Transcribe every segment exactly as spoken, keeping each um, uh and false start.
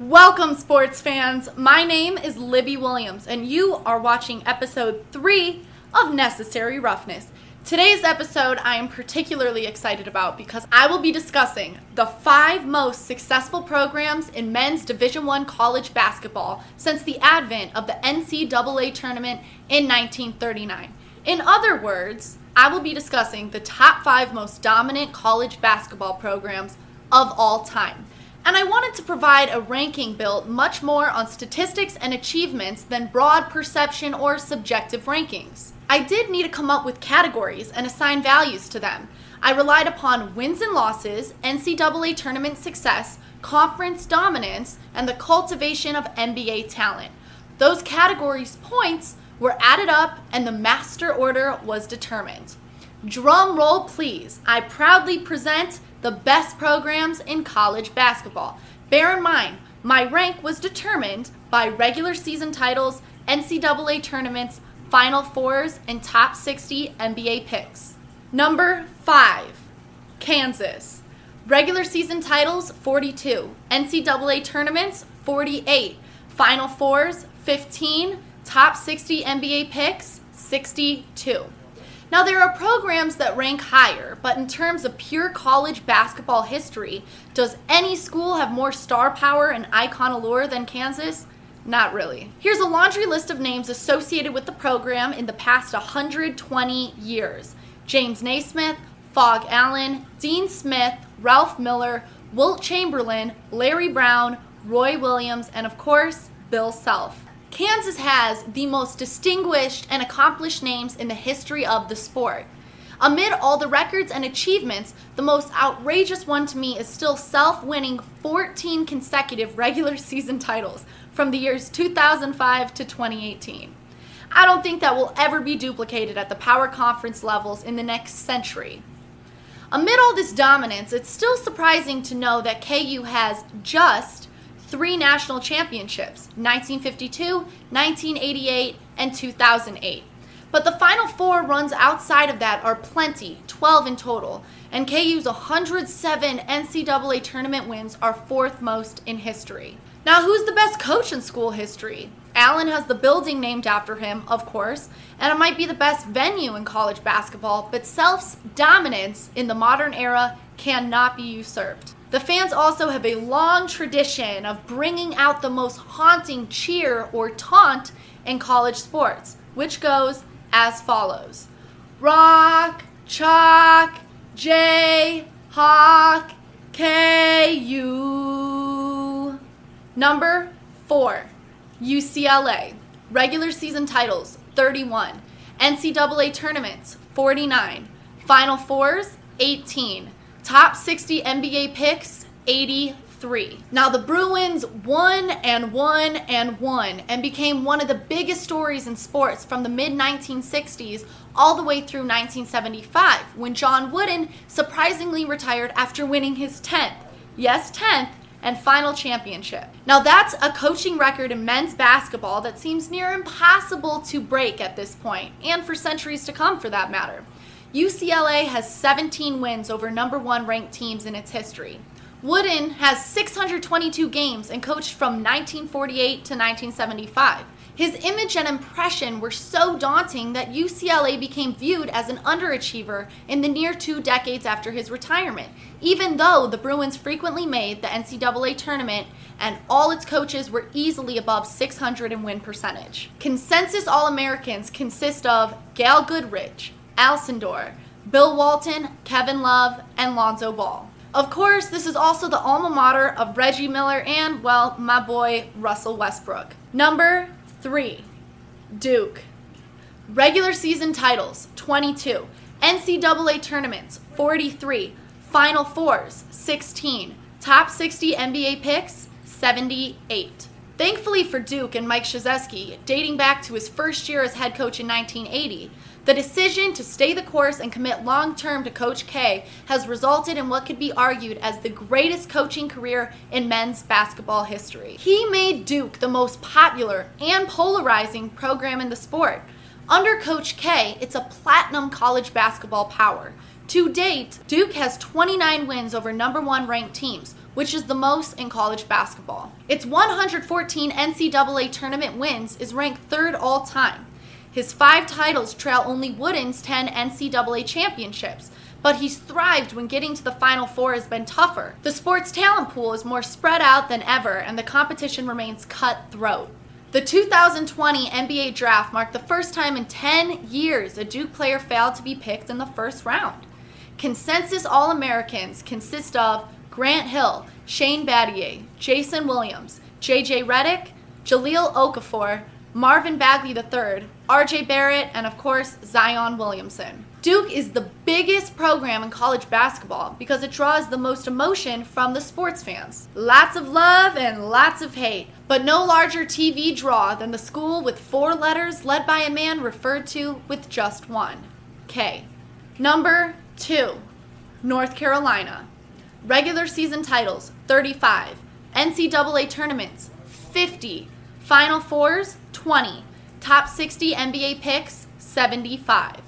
Welcome, sports fans. My name is Libby Williams, and you are watching episode three of Necessary Roughness. Today's episode I am particularly excited about because I will be discussing the five most successful programs in men's Division one college basketball since the advent of the N C double A Tournament in nineteen thirty-nine. In other words, I will be discussing the top five most dominant college basketball programs of all time. And I wanted to provide a ranking built much more on statistics and achievements than broad perception or subjective rankings. I did need to come up with categories and assign values to them. I relied upon wins and losses, N C double A tournament success, conference dominance, and the cultivation of N B A talent. Those categories' points were added up and the master order was determined. Drum roll, please. I proudly present the best programs in college basketball. Bear in mind, my rank was determined by regular season titles, N C double A tournaments, Final Fours, and top sixty N B A picks. Number five, Kansas. Regular season titles, forty-two. N C double A tournaments, forty-eight. Final Fours, fifteen. Top sixty N B A picks, sixty-two. Now, there are programs that rank higher, but in terms of pure college basketball history, does any school have more star power and icon allure than Kansas? Not really. Here's a laundry list of names associated with the program in the past one hundred twenty years. James Naismith, Phog Allen, Dean Smith, Ralph Miller, Wilt Chamberlain, Larry Brown, Roy Williams, and of course, Bill Self. Kansas has the most distinguished and accomplished names in the history of the sport. Amid all the records and achievements, the most outrageous one to me is still Self winning fourteen consecutive regular season titles from the years two thousand five to twenty eighteen. I don't think that will ever be duplicated at the power conference levels in the next century. Amid all this dominance, it's still surprising to know that K U has just three national championships, nineteen fifty-two, nineteen eighty-eight, and two thousand eight. But the Final Four runs outside of that are plenty, twelve in total, and K U's one hundred seven N C double A tournament wins are fourth most in history. Now, who's the best coach in school history? Allen has the building named after him, of course, and it might be the best venue in college basketball, but Self's dominance in the modern era cannot be usurped. The fans also have a long tradition of bringing out the most haunting cheer or taunt in college sports, which goes as follows. Rock, Chalk, J, Hawk, K U. Number four, U C L A. Regular season titles, thirty-one. N C double A tournaments, forty-nine. Final Fours, eighteen. Top sixty N B A picks, eighty-three. Now, the Bruins won and won and won and became one of the biggest stories in sports from the mid nineteen sixties all the way through nineteen seventy-five, when John Wooden surprisingly retired after winning his tenth, yes, tenth, and final championship. Now, that's a coaching record in men's basketball that seems near impossible to break at this point, and for centuries to come for that matter. U C L A has seventeen wins over number one ranked teams in its history. Wooden has six hundred twenty-two games and coached from nineteen forty-eight to nineteen seventy-five. His image and impression were so daunting that U C L A became viewed as an underachiever in the near two decades after his retirement, even though the Bruins frequently made the N C double A tournament and all its coaches were easily above six hundred in win percentage. Consensus All-Americans consist of Gail Goodrich, Alcindor, Bill Walton, Kevin Love, and Lonzo Ball. Of course, this is also the alma mater of Reggie Miller and, well, my boy, Russell Westbrook. Number three, Duke. Regular season titles, twenty-two. N C double A tournaments, forty-three. Final Fours, sixteen. Top sixty N B A picks, seventy-eight. Thankfully for Duke and Mike Krzyzewski, dating back to his first year as head coach in nineteen eighty, the decision to stay the course and commit long-term to Coach K has resulted in what could be argued as the greatest coaching career in men's basketball history. He made Duke the most popular and polarizing program in the sport. Under Coach K, it's a platinum college basketball power. To date, Duke has twenty-nine wins over number one ranked teams, which is the most in college basketball. Its one hundred fourteen N C double A tournament wins is ranked third all time. His five titles trail only Wooden's ten N C double A championships, but he's thrived when getting to the Final Four has been tougher. The sport's talent pool is more spread out than ever, and the competition remains cutthroat. The two thousand twenty N B A Draft marked the first time in ten years a Duke player failed to be picked in the first round. Consensus All-Americans consist of Grant Hill, Shane Battier, Jason Williams, J J. Redick, Jahlil Okafor, Marvin Bagley the third, R J Barrett, and of course, Zion Williamson. Duke is the biggest program in college basketball because it draws the most emotion from the sports fans. Lots of love and lots of hate, but no larger T V draw than the school with four letters led by a man referred to with just one, K. Number two, North Carolina. Regular season titles, thirty-five. N C double A tournaments, fifty. Final Fours, twenty. Top sixty N B A picks, seventy-five.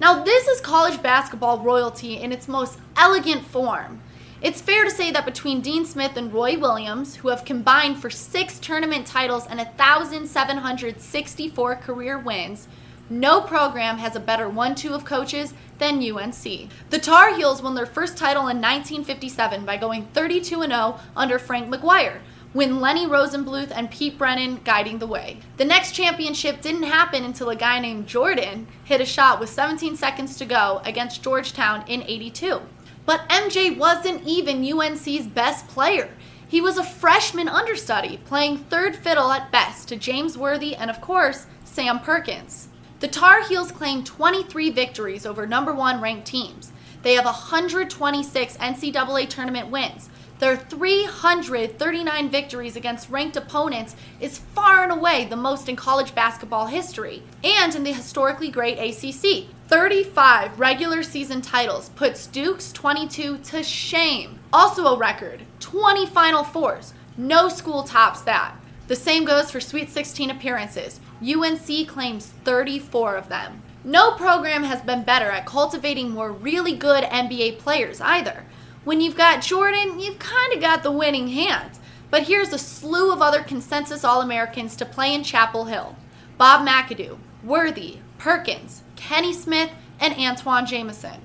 Now this is college basketball royalty in its most elegant form. It's fair to say that between Dean Smith and Roy Williams, who have combined for six tournament titles and one thousand seven hundred sixty-four career wins, no program has a better one two of coaches than U N C. The Tar Heels won their first title in nineteen fifty-seven by going thirty-two and oh under Frank McGuire, when Lenny Rosenbluth and Pete Brennan guiding the way. The next championship didn't happen until a guy named Jordan hit a shot with seventeen seconds to go against Georgetown in eighty-two. But M J wasn't even U N C's best player. He was a freshman understudy, playing third fiddle at best to James Worthy and of course, Sam Perkins. The Tar Heels claimed twenty-three victories over number one ranked teams. They have one hundred twenty-six N C double A tournament wins. Their three hundred thirty-nine victories against ranked opponents is far and away the most in college basketball history, and in the historically great A C C. thirty-five regular season titles puts Duke's twenty-two to shame. Also a record, twenty Final Fours. No school tops that. The same goes for Sweet sixteen appearances. U N C claims thirty-four of them. No program has been better at cultivating more really good N B A players either. When you've got Jordan, you've kind of got the winning hand. But here's a slew of other consensus All-Americans to play in Chapel Hill. Bob McAdoo, Worthy, Perkins, Kenny Smith, and Antoine Jameson.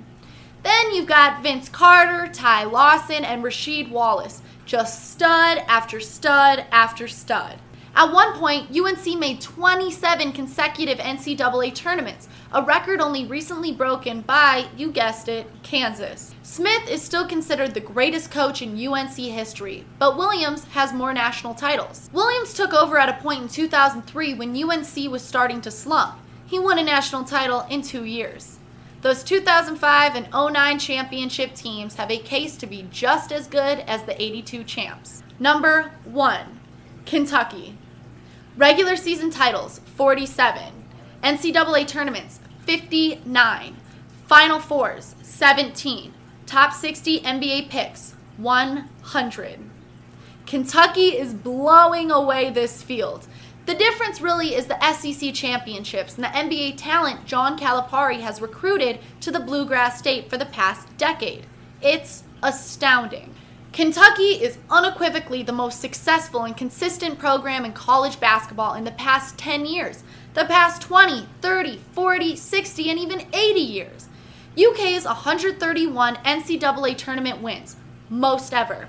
Then you've got Vince Carter, Ty Lawson, and Rasheed Wallace. Just stud after stud after stud. At one point, U N C made twenty-seven consecutive N C double A tournaments, a record only recently broken by, you guessed it, Kansas. Smith is still considered the greatest coach in U N C history, but Williams has more national titles. Williams took over at a point in two thousand three when U N C was starting to slump. He won a national title in two years. Those two thousand five and oh nine championship teams have a case to be just as good as the eighty-two champs. Number one, Kentucky. Regular season titles, forty-seven. N C double A tournaments, fifty-nine. Final Fours, seventeen. Top sixty N B A picks, one hundred. Kentucky is blowing away this field. The difference really is the S E C championships and the N B A talent John Calipari has recruited to the Bluegrass State for the past decade. It's astounding. Kentucky is unequivocally the most successful and consistent program in college basketball in the past ten years, the past twenty, thirty, forty, sixty, and even eighty years. U K's one hundred thirty-one N C double A tournament wins, most ever.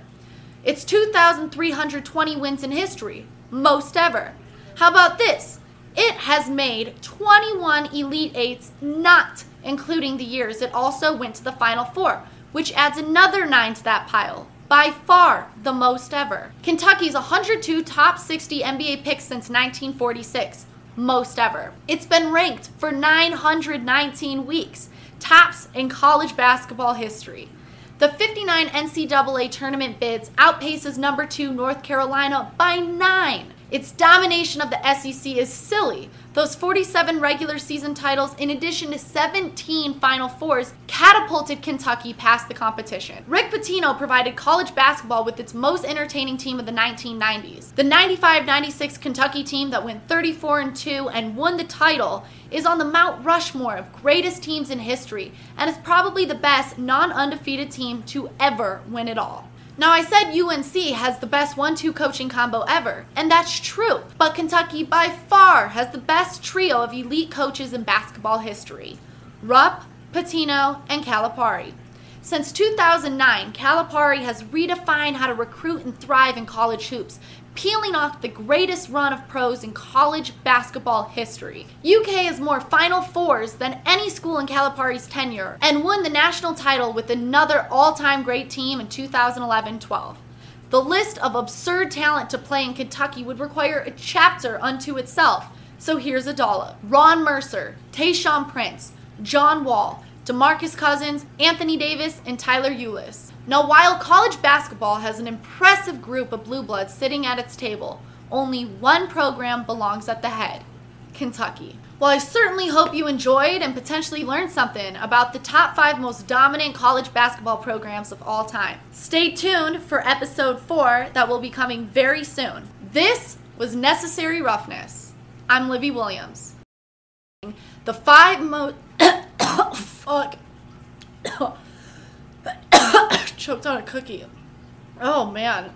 It's two thousand three hundred twenty wins in history, most ever. How about this? It has made twenty-one Elite Eights, not including the years it also went to the Final Four, which adds another nine to that pile. By far the most ever. Kentucky's one hundred two top sixty N B A picks since nineteen forty-six, most ever. It's been ranked for nine hundred nineteen weeks, tops in college basketball history. The fifty-nine N C double A tournament bids outpaces number two North Carolina by nine. Its domination of the S E C is silly. Those forty-seven regular season titles, in addition to seventeen Final Fours, catapulted Kentucky past the competition. Rick Pitino provided college basketball with its most entertaining team of the nineteen nineties. The ninety-five ninety-six Kentucky team that went thirty-four and two and won the title is on the Mount Rushmore of greatest teams in history and is probably the best non-undefeated team to ever win it all. Now, I said U N C has the best one two coaching combo ever, and that's true, but Kentucky by far has the best trio of elite coaches in basketball history: Rupp, Pitino, and Calipari. Since two thousand nine, Calipari has redefined how to recruit and thrive in college hoops, peeling off the greatest run of pros in college basketball history. U K has more Final Fours than any school in Calipari's tenure, and won the national title with another all-time great team in two thousand eleven twelve. The list of absurd talent to play in Kentucky would require a chapter unto itself, so here's a dollop: Ron Mercer, Tayshaun Prince, John Wall, DeMarcus Cousins, Anthony Davis, and Tyler Ulis. Now, while college basketball has an impressive group of blue bloods sitting at its table, only one program belongs at the head: Kentucky. Well, I certainly hope you enjoyed and potentially learned something about the top five most dominant college basketball programs of all time. Stay tuned for episode four that will be coming very soon. This was Necessary Roughness. I'm Libby Williams. The five most... Fuck. Choked on a cookie. Oh, man.